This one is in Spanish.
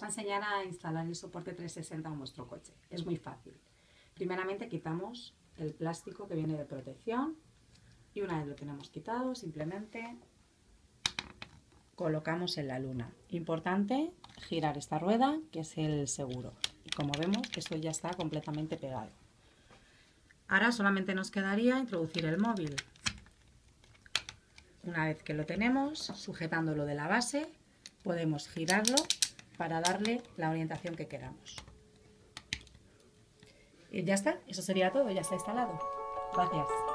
vamos a enseñar a instalar el soporte 360 en vuestro coche. Es muy fácil. Primeramente quitamos el plástico que viene de protección y una vez lo tenemos quitado, simplemente colocamos en la luna. Importante girar esta rueda, que es el seguro. Y como vemos, esto ya está completamente pegado. Ahora solamente nos quedaría introducir el móvil. Una vez que lo tenemos, sujetándolo de la base, podemos girarlo para darle la orientación que queramos. Y ya está, eso sería todo, ya está instalado. Gracias.